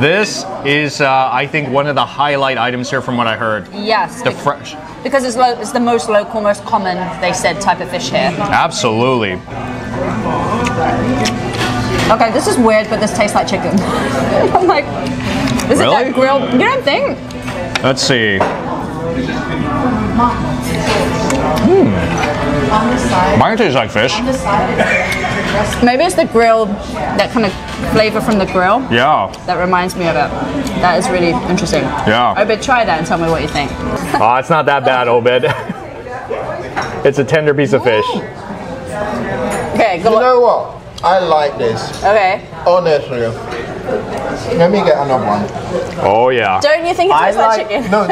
This is, I think, one of the highlight items here, from what I heard. Yes. The fresh. Because it's the most local, most common, they said, type of fish here. Absolutely. Okay, this is weird, but this tastes like chicken. I'm like, is it that grilled? You don't think? Let's see. Mm. Mine tastes like fish. Maybe it's the grill, that kind of flavor from the grill. Yeah. That reminds me of it. That is really interesting. Yeah. Obed, try that and tell me what you think. Oh, it's not that bad, Obed. It's a tender piece of fish. Okay, good luck. You know what? I like this. Okay. Honestly. Let me get another one. Oh yeah. Don't you think it tastes like chicken? No, it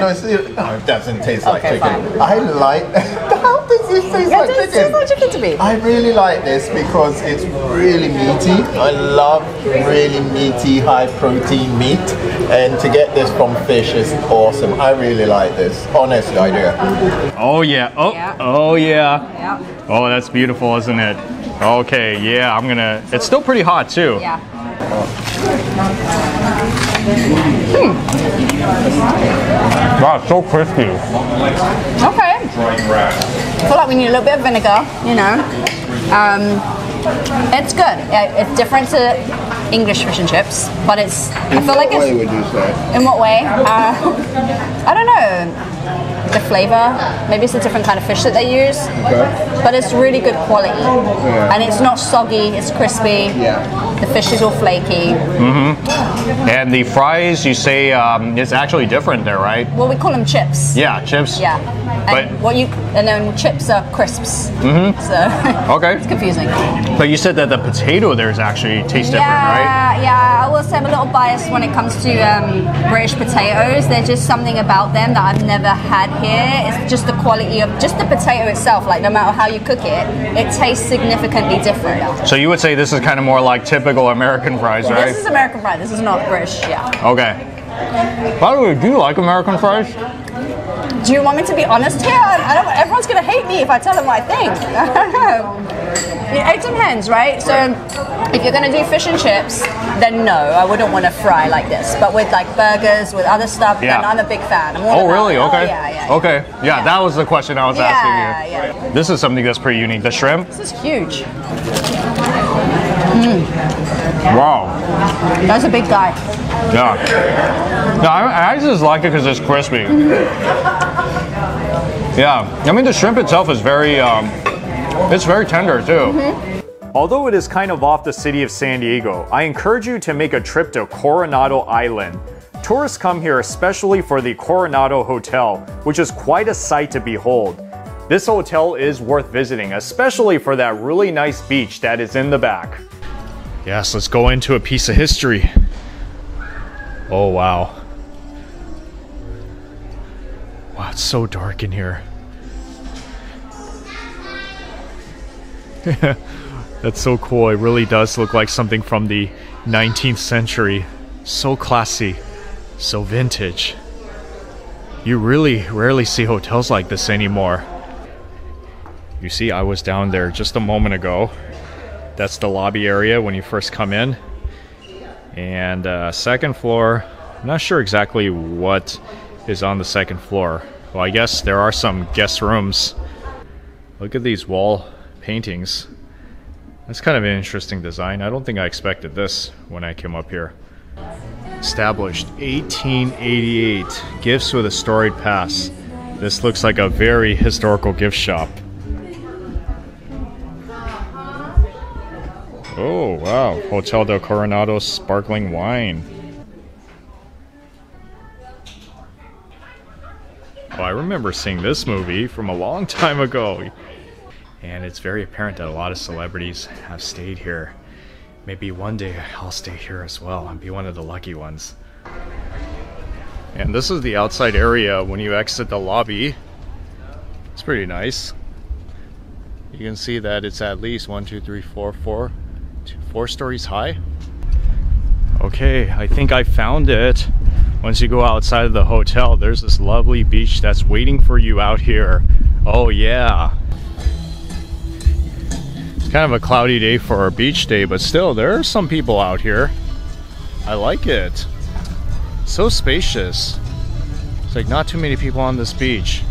doesn't taste like chicken. Fine. I like. How does this taste like chicken? It tastes like chicken to me. I really like this because it's really meaty. I love really meaty, high protein meat, and to get this from fish is awesome. I really like this. Honestly, I do. Oh yeah. Oh yeah. Oh yeah. Yeah. Oh, that's beautiful, isn't it? Okay. Yeah, I'm gonna. It's still pretty hot too. Yeah. Mm. Wow, it's so crispy. Okay. I feel like we need a little bit of vinegar, you know. It's good. It's different to English fish and chips, but it's. I feel like it's. In what way would you say? In what way? I don't know. the flavor. Maybe it's a different kind of fish that they use, but it's really good quality. And it's not soggy, it's crispy. The fish is all flaky. And the fries, you say, it's actually different there, right? Well, we call them chips. Yeah, chips. Yeah. And, and then chips are crisps. So it's confusing. But you said that the potato there is actually tastes different, right? Yeah, I will say I'm a little biased when it comes to British potatoes. There's just something about them that I've never had here. It's just the quality of just the potato itself. Like no matter how you cook it, it tastes significantly different. So you would say this is kind of more like typical American fries, right? This is American fries. This is not British. Yeah. Okay. By the way, do you like American fries? Do you want me to be honest here? I don't, everyone's going to hate me if I tell them what I think. It depends, right? So if you're going to do fish and chips, then no, I wouldn't want to fry like this. But with like burgers, with other stuff, then I'm a big fan. I'm all really? Okay. Yeah, that was the question I was asking you. This is something that's pretty unique. The shrimp? This is huge. Wow. That's a big guy. Yeah. No, I just like it because it's crispy. I mean, the shrimp itself is very, it's very tender too. Although it is kind of off the city of San Diego, I encourage you to make a trip to Coronado Island. Tourists come here especially for the Coronado Hotel, which is quite a sight to behold. This hotel is worth visiting, especially for that really nice beach that is in the back. Yes, let's go into a piece of history. Oh, wow. Wow, it's so dark in here. That's so cool. It really does look like something from the 19th century. So classy, so vintage. You really rarely see hotels like this anymore. You see, I was down there just a moment ago. That's the lobby area when you first come in. And second floor, I'm not sure exactly what is on the second floor. Well, I guess there are some guest rooms. Look at these wall paintings. That's kind of an interesting design. I don't think I expected this when I came up here. Established 1888. Gifts with a storied past. This looks like a very historical gift shop. Oh, wow. Hotel del Coronado sparkling wine. Oh, I remember seeing this movie from a long time ago. And it's very apparent that a lot of celebrities have stayed here. Maybe one day I'll stay here as well and be one of the lucky ones. And this is the outside area when you exit the lobby. It's pretty nice. You can see that it's at least 4 stories high. Okay, I think I found it. Once you go outside of the hotel, there's this lovely beach that's waiting for you out here. Oh yeah. It's kind of a cloudy day for a beach day, but still there are some people out here. I like it. So spacious. It's like not too many people on this beach.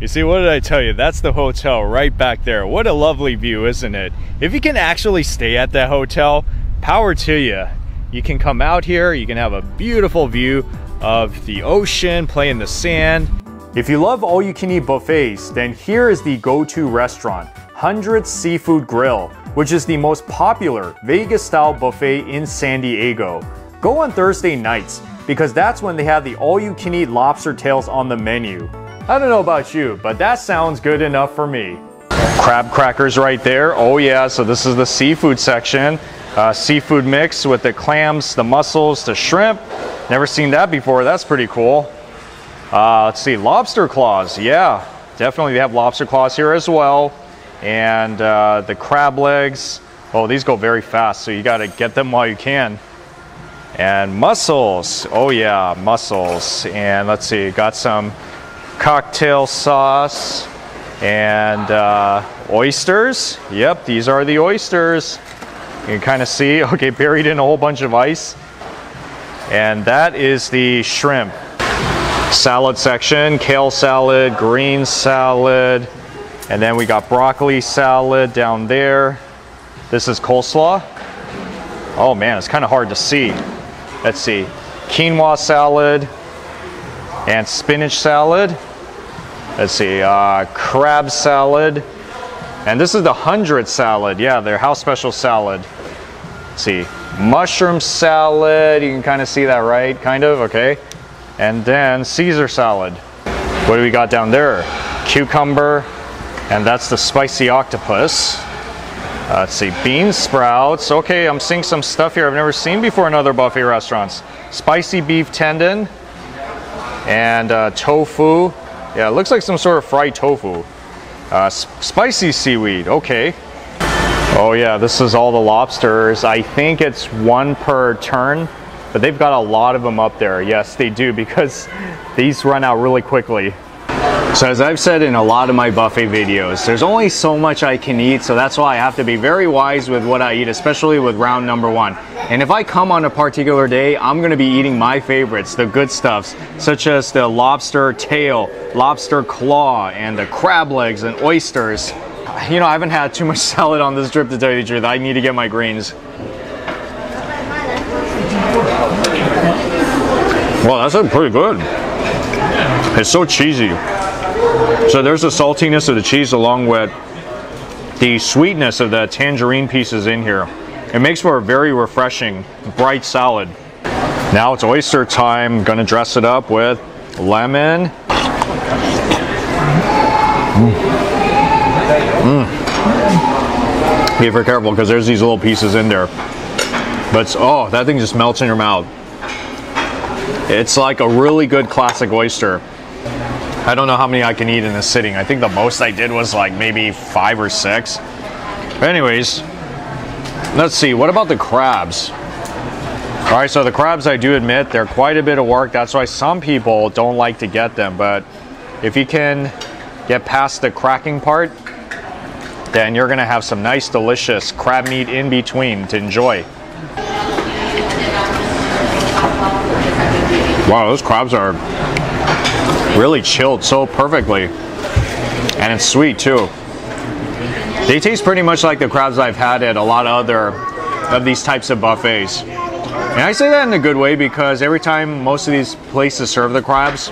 You see, what did I tell you? That's the hotel right back there. What a lovely view, isn't it? If you can actually stay at that hotel, power to you. You can come out here, you can have a beautiful view of the ocean, play in the sand. If you love all-you-can-eat buffets, then here is the go-to restaurant, 100s Seafood Grill, which is the most popular Vegas-style buffet in San Diego. Go on Thursday nights, because that's when they have the all-you-can-eat lobster tails on the menu. I don't know about you, but that sounds good enough for me. Crab crackers right there. Oh yeah, so this is the seafood section. Seafood mix with the clams, the mussels, the shrimp. Never seen that before. That's pretty cool. Let's see, lobster claws. Yeah, definitely they have lobster claws here as well. And the crab legs. Oh, these go very fast, so you gotta get them while you can. And mussels. Oh yeah, mussels. And let's see, got some cocktail sauce and oysters. Yep, these are the oysters. You can kind of see, okay, buried in a whole bunch of ice. And that is the shrimp. Salad section, kale salad, green salad, and then we got broccoli salad down there. This is coleslaw. Oh man, it's kind of hard to see. Let's see, quinoa salad and spinach salad. Let's see, crab salad. And this is the 100 salad. Yeah, their house special salad. Let's see, mushroom salad. You can kind of see that, right? Kind of, okay. And then Caesar salad. What do we got down there? Cucumber, and that's the spicy octopus. Let's see, bean sprouts. Okay, I'm seeing some stuff here I've never seen before in other buffet restaurants. Spicy beef tendon and tofu. Yeah, it looks like some sort of fried tofu. Spicy seaweed, okay. Oh yeah, this is all the lobsters. I think it's one per turn, but they've got a lot of them up there. Yes, they do, because these run out really quickly. So as I've said in a lot of my buffet videos, there's only so much I can eat, so that's why I have to be very wise with what I eat, especially with round number one. And if I come on a particular day, I'm going to be eating my favorites, the good stuffs, such as the lobster tail, lobster claw, and the crab legs and oysters. You know, I haven't had too much salad on this trip, to tell you the truth. I need to get my greens. Well, that's pretty good. It's so cheesy. So there's the saltiness of the cheese along with the sweetness of the tangerine pieces in here. It makes for a very refreshing, bright salad. Now it's oyster time. Gonna dress it up with lemon. Be very careful because there's these little pieces in there. But oh, that thing just melts in your mouth. It's like a really good classic oyster. I don't know how many I can eat in this sitting. I think the most I did was like maybe 5 or 6. But anyways, let's see. What about the crabs? All right, so the crabs, I do admit, they're quite a bit of work. That's why some people don't like to get them. But if you can get past the cracking part, then you're going to have some nice, delicious crab meat in between to enjoy. Wow, those crabs are really chilled so perfectly, and it's sweet too. They taste pretty much like the crabs I've had at a lot of other of these types of buffets, and I say that in a good way because every time most of these places serve the crabs,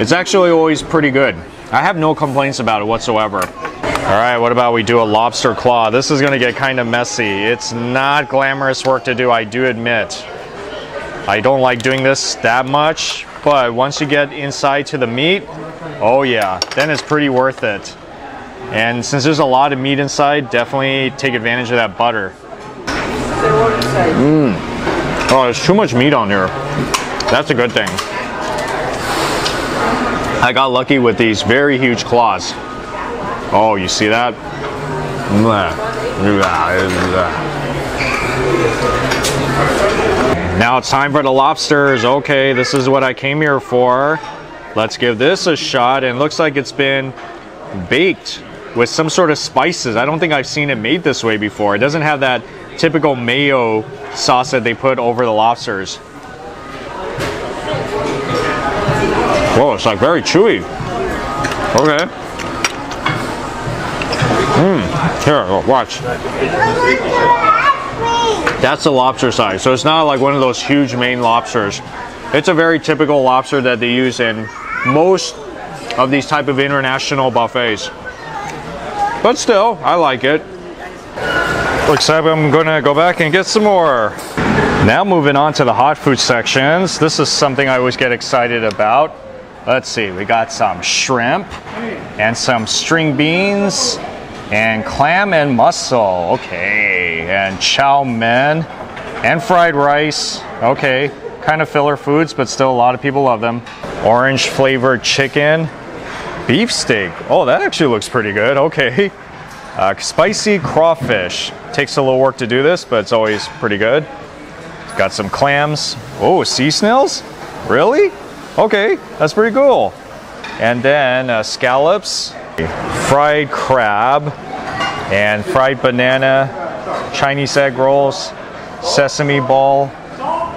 it's actually always pretty good. I have no complaints about it whatsoever. All right, what about we do a lobster claw? This is going to get kind of messy. It's not glamorous work to do, I do admit. I don't like doing this that much, but once you get inside to the meat, oh yeah, then it's pretty worth it. And since there's a lot of meat inside, definitely take advantage of that butter. Oh, there's too much meat on here. That's a good thing. I got lucky with these very huge claws. Oh, you see that? Now it's time for the lobsters. Okay, this is what I came here for. Let's give this a shot. And it looks like it's been baked with some sort of spices. I don't think I've seen it made this way before. It doesn't have that typical mayo sauce that they put over the lobsters. Whoa, it's like very chewy. Okay. Here, watch. That's the lobster size, so it's not like one of those huge Maine lobsters. It's a very typical lobster that they use in most of these type of international buffets. But still, I like it. Looks like I'm gonna go back and get some more. Now moving on to the hot food sections. This is something I always get excited about. Let's see, we got some shrimp and some string beans and clam and mussel, okay, and chow mein and fried rice, okay, kind of filler foods, but still a lot of people love them. Orange flavored chicken, beef steak, oh, that actually looks pretty good, okay. Spicy crawfish, takes a little work to do this, but it's always pretty good. Got some clams, oh, sea snails, really? Okay, that's pretty cool. And then scallops, fried crab, and fried banana, Chinese egg rolls, sesame ball,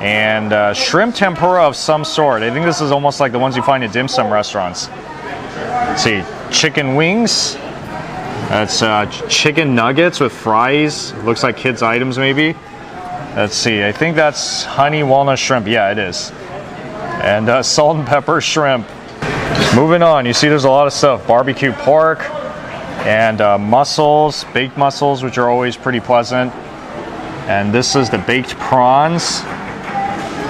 and shrimp tempura of some sort. I think this is almost like the ones you find at dim sum restaurants. Let's see, chicken wings. That's chicken nuggets with fries. Looks like kids' items maybe. Let's see, I think that's honey walnut shrimp. Yeah, it is. And salt and pepper shrimp. Moving on, you see there's a lot of stuff. Barbecue pork and mussels, baked mussels, which are always pretty pleasant. And this is the baked prawns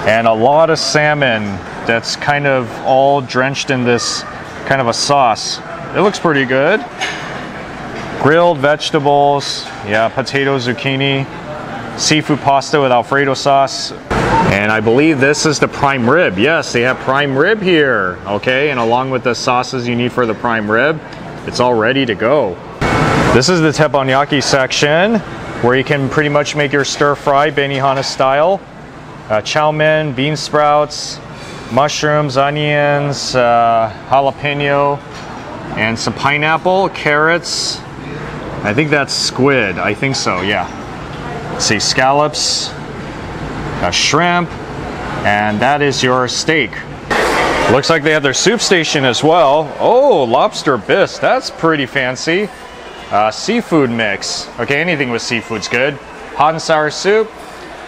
and a lot of salmon that's kind of all drenched in this kind of a sauce. It looks pretty good. Grilled vegetables, yeah, potato, zucchini, seafood pasta with Alfredo sauce. And I believe this is the prime rib. Yes, they have prime rib here. Okay, and along with the sauces you need for the prime rib, it's all ready to go. This is the teppanyaki section, where you can pretty much make your stir-fry Benihana style. Chow mein, bean sprouts, mushrooms, onions, jalapeno, and some pineapple, carrots. I think that's squid. I think so, yeah. Let's see, scallops. A shrimp, and that is your steak. Looks like they have their soup station as well. Oh, lobster bisque, that's pretty fancy. Seafood mix, okay, anything with seafood's good. Hot and sour soup,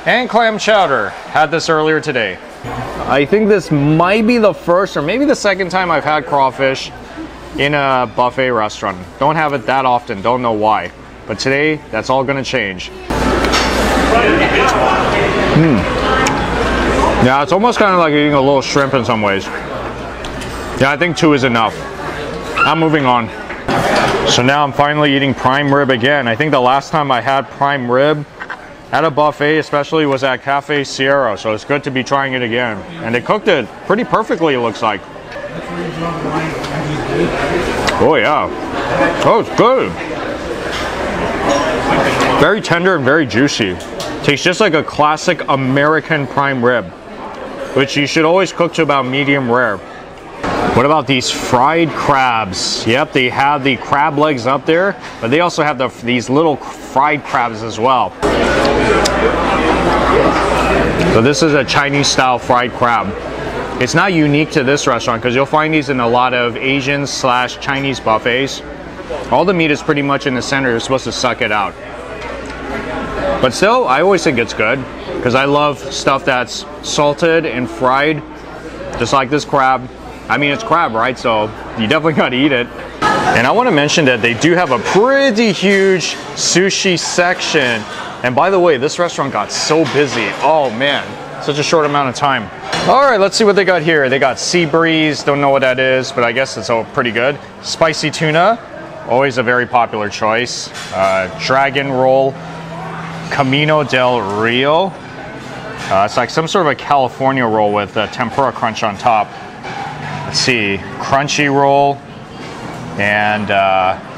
and clam chowder. Had this earlier today. I think this might be the first or maybe the second time I've had crawfish in a buffet restaurant. Don't have it that often, don't know why. But today, that's all gonna change. Yeah, it's almost kind of like eating a little shrimp in some ways. Yeah, I think two is enough. I'm moving on. So now I'm finally eating prime rib again. I think the last time I had prime rib at a buffet especially was at Cafe Sierra, so it's good to be trying it again. And they cooked it pretty perfectly, it looks like. Oh yeah. Oh, it's good. Very tender and very juicy. Tastes just like a classic American prime rib, which you should always cook to about medium rare. What about these fried crabs? Yep, they have the crab legs up there, but they also have these little fried crabs as well. So this is a Chinese style fried crab. It's not unique to this restaurant because you'll find these in a lot of Asian/Chinese buffets. All the meat is pretty much in the center. You're supposed to suck it out. But still, I always think it's good because I love stuff that's salted and fried, just like this crab. I mean, it's crab, right? So you definitely gotta eat it. And I wanna mention that they do have a pretty huge sushi section. And by the way, this restaurant got so busy. Oh man, such a short amount of time. All right, let's see what they got here. They got sea breeze, don't know what that is, but I guess it's all pretty good. Spicy tuna, always a very popular choice. Dragon roll. Camino del Rio. It's like some sort of a California roll with tempura crunch on top. Let's see, crunchy roll and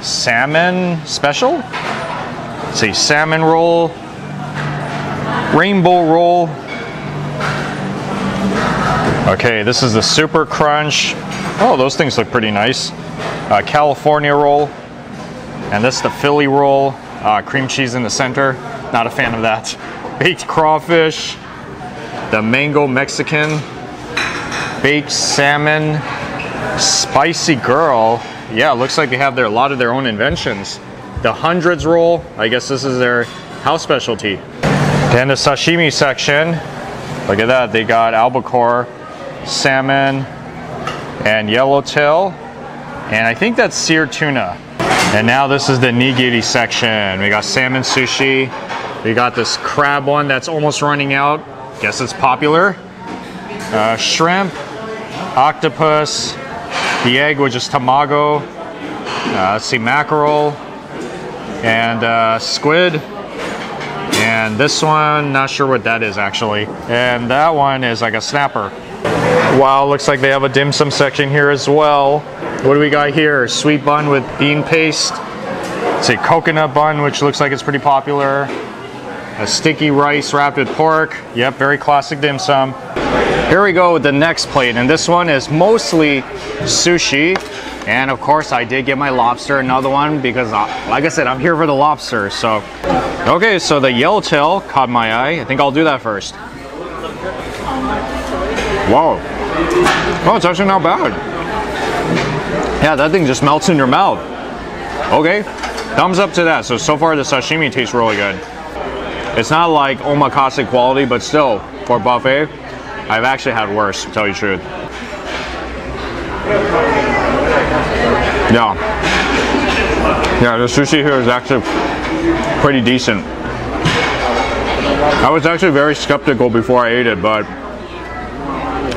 salmon special. Let's see, salmon roll, rainbow roll. Okay, this is the super crunch. Oh, those things look pretty nice. California roll, and this is the Philly roll. Cream cheese in the center. Not a fan of that. Baked crawfish, the mango Mexican, baked salmon, spicy girl. Yeah, looks like they have a lot of their own inventions. The 100s roll, I guess this is their house specialty. Then the sashimi section. Look at that, they got albacore, salmon, and yellowtail. And I think that's seared tuna. And now this is the nigiri section. We got salmon sushi. We got this crab one that's almost running out. Guess it's popular. Shrimp, octopus, the egg, which is tamago. Let's see, mackerel, and squid. And this one, not sure what that is actually. And that one is like a snapper. Wow, looks like they have a dim sum section here as well. What do we got here? Sweet bun with bean paste. It's a coconut bun, which looks like it's pretty popular. A sticky rice wrapped with pork. Yep, very classic dim sum. Here we go with the next plate, and this one is mostly sushi. And of course, I did get my lobster, another one, because like I said, I'm here for the lobster, so. Okay, so the yellowtail caught my eye. I think I'll do that first. Wow. Oh, it's actually not bad. Yeah, that thing just melts in your mouth. Okay, thumbs up to that. So far the sashimi tastes really good. It's not like omakase quality, but still, for buffet, I've actually had worse, to tell you the truth. Yeah, the sushi here is actually pretty decent. I was actually very skeptical before I ate it, but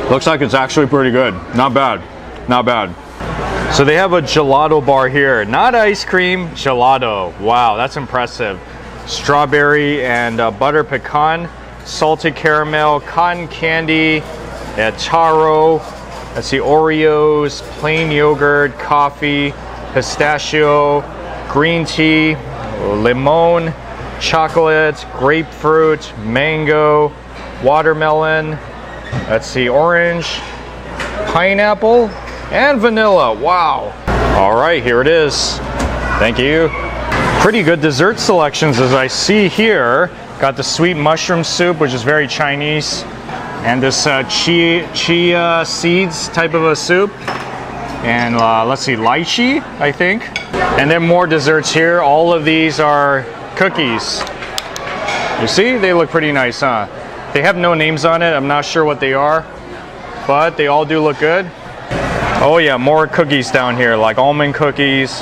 looks like it's actually pretty good. Not bad, not bad. So they have a gelato bar here. Not ice cream, gelato. Wow, that's impressive. Strawberry and butter pecan, salted caramel, cotton candy, taro. Let's see, Oreos, plain yogurt, coffee, pistachio, green tea, limon, chocolate, grapefruit, mango, watermelon, let's see, orange, pineapple, and vanilla. Wow. All right, here it is. Thank you. Pretty good dessert selections as I see here. Got the sweet mushroom soup, which is very Chinese. And this chia seeds type of a soup. And let's see, lychee, I think. And then more desserts here. All of these are cookies. You see, they look pretty nice, huh? They have no names on it. I'm not sure what they are, but they all do look good. Oh yeah, more cookies down here, like almond cookies,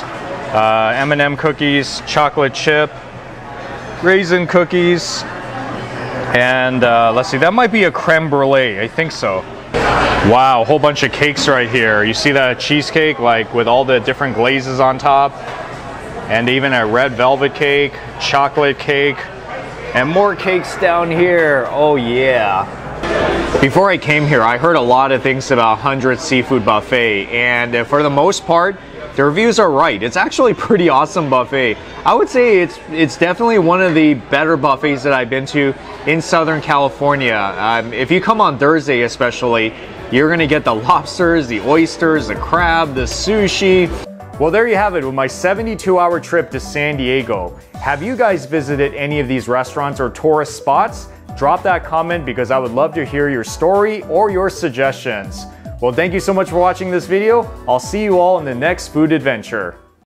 M&M cookies, chocolate chip, raisin cookies. And let's see, that might be a creme brulee, I think so. Wow, a whole bunch of cakes right here. You see that cheesecake, like with all the different glazes on top, and even a red velvet cake, chocolate cake, and more cakes down here. Oh yeah. Before I came here, I heard a lot of things about 100s Seafood Buffet, and for the most part, the reviews are right. It's actually a pretty awesome buffet. I would say it's definitely one of the better buffets that I've been to in Southern California. If you come on Thursday especially, you're gonna get the lobsters, the oysters, the crab, the sushi. Well, there you have it with my 72-hour trip to San Diego. Have you guys visited any of these restaurants or tourist spots? Drop that comment because I would love to hear your story or your suggestions. Well, thank you so much for watching this video. I'll see you all in the next food adventure.